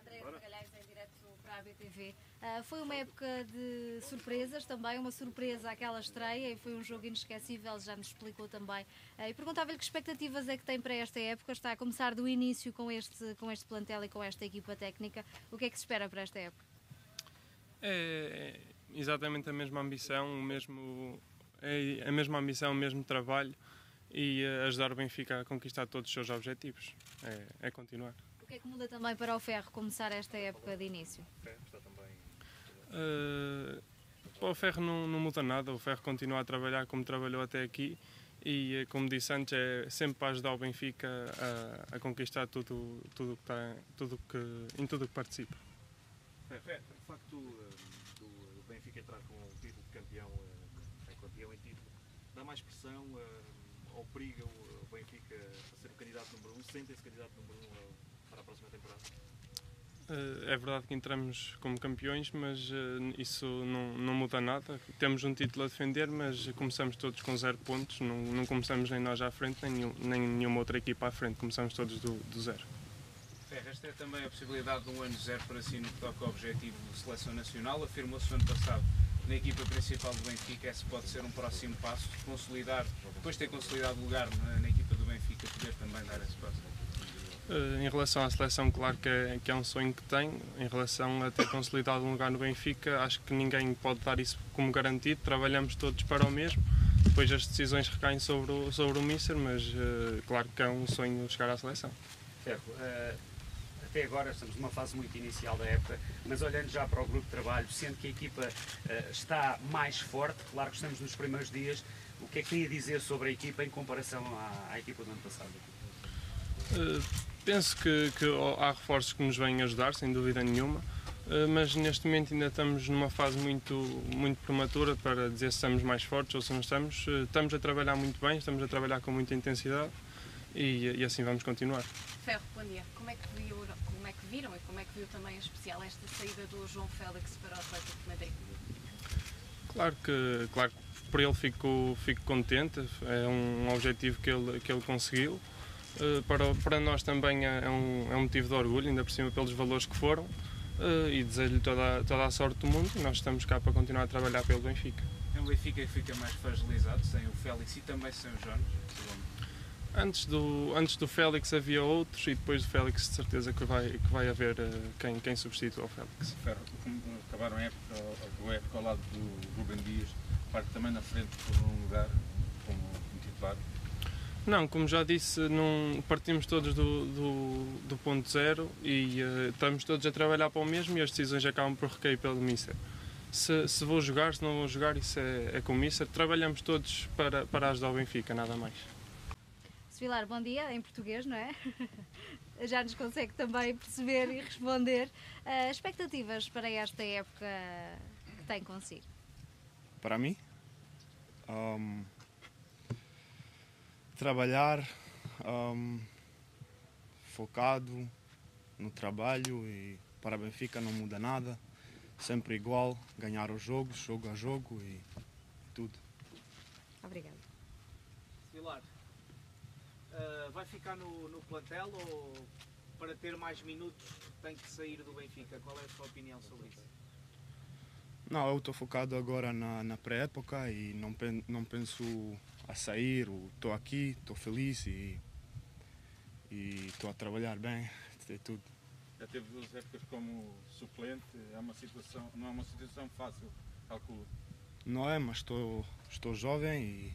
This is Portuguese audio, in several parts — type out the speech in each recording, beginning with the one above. André Magalhães em direto para a BTV. Foi uma época de surpresas também, uma surpresa aquela estreia e foi um jogo inesquecível, já nos explicou também. E perguntava-lhe que expectativas é que tem para esta época, está a começar do início com este plantel e com esta equipa técnica. O que é que se espera para esta época? É exatamente a mesma ambição, o mesmo trabalho e ajudar o Benfica a conquistar todos os seus objetivos. É continuar. O que é que muda também para o Ferro começar esta época de início? O Ferro não muda nada, o Ferro continua a trabalhar como trabalhou até aqui e, como disse antes, é sempre para ajudar o Benfica a conquistar tudo que participa. É, o facto do Benfica entrar com o título de campeão em título, dá mais pressão ou periga o Benfica a ser o candidato número 1, sentem-se candidato número 1 para a próxima temporada? É verdade que entramos como campeões, mas isso não muda nada. Temos um título a defender, mas começamos todos com 0 pontos, não começamos nem nós à frente, nem nenhuma outra equipa à frente, começamos todos do zero. Esta é também a possibilidade de um ano zero para si no que toca ao objetivo de seleção nacional. Afirmou-se no ano passado na equipa principal do Benfica, esse pode ser um próximo passo, consolidar, depois de ter consolidado o lugar na equipa do Benfica, poder também dar esse passo. Em relação à seleção, claro que é um sonho que tenho. Em relação a ter consolidado um lugar no Benfica, acho que ninguém pode dar isso como garantido, trabalhamos todos para o mesmo. Depois as decisões recaem sobre o míster, mas claro que é um sonho chegar à seleção. Certo. Até agora estamos numa fase muito inicial da época, mas olhando já para o grupo de trabalho, sendo que a equipa está mais forte, claro que estamos nos primeiros dias, o que é que tem a dizer sobre a equipa em comparação à equipa do ano passado? Penso que há reforços que nos vêm ajudar, sem dúvida nenhuma, mas neste momento ainda estamos numa fase muito prematura para dizer se estamos mais fortes ou se não estamos. Estamos a trabalhar muito bem, estamos a trabalhar com muita intensidade. E assim vamos continuar. Ferro, bom dia. Como é que viram e como é que viu também em especial esta saída do João Félix para o Atlético de Madrid? Claro que por ele fico contente, é um objetivo que ele conseguiu. Para nós também é um motivo de orgulho, ainda por cima pelos valores que foram, e desejo-lhe toda a sorte do mundo. Nós estamos cá para continuar a trabalhar pelo Benfica. É um Benfica que fica mais fragilizado sem o Félix e também sem o João. Antes do Félix havia outros e depois do Félix de certeza que vai haver quem substitua o Félix. Ferro, acabaram a época ao lado do Ruben Dias, parte também na frente por um lugar como titular? Não, como já disse, partimos todos do ponto zero e estamos todos a trabalhar para o mesmo e as decisões acabam por recair pelo míster. Se vou jogar, se não vou jogar, isso é com o míster. Trabalhamos todos para ajudar o Benfica, nada mais. Svilar, bom dia, em português, não é? Já nos consegue também perceber e responder. Expectativas para esta época que tem consigo? Para mim? Trabalhar focado no trabalho e para Benfica não muda nada. Sempre igual, ganhar os jogos, jogo a jogo e tudo. Obrigada. Svilar. Vai ficar no plantel ou para ter mais minutos tem que sair do Benfica? Qual é a sua opinião sobre isso? Não, eu estou focado agora na pré-época e não penso a sair. Estou aqui, estou feliz e estou a trabalhar bem, é tudo. Já teve 2 épocas como suplente, não é uma situação fácil, calculo? Não é, mas estou jovem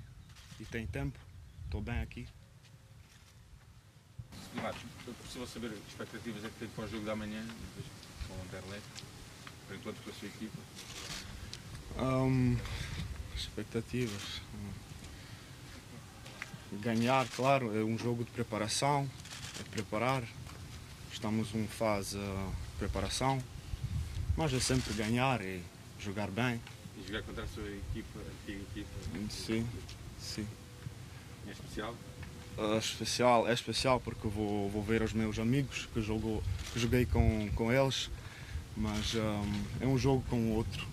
e tenho tempo, estou bem aqui. Matos, eu preciso saber que expectativas é que tem para o jogo de amanhã, com o Anderlecht, por enquanto com a sua equipa. Expectativas. Ganhar, claro, é um jogo de preparação, é preparar. Estamos em fase de preparação, mas é sempre ganhar e jogar bem. E jogar contra a sua equipa, antiga equipa? Sim. É especial? É especial porque vou ver os meus amigos que joguei com eles, mas é um jogo com o outro.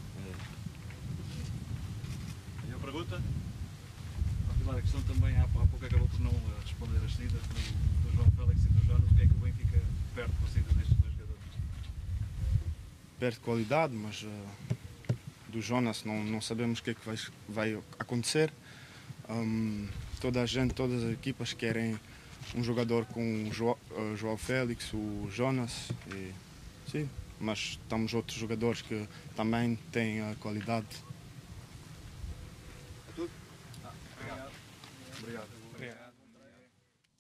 Minha pergunta? A questão também há pouco acabou por não responder as saídas do João Félix e do João. O que é que o Benfica perde com a saída destes 2 jogadores? perde qualidade, mas do Jonas não sabemos o que é que vai acontecer. Toda a gente, todas as equipas querem um jogador com o João Félix, o Jonas, e, sim, mas temos outros jogadores que também têm a qualidade. É tudo? Obrigado. Obrigado.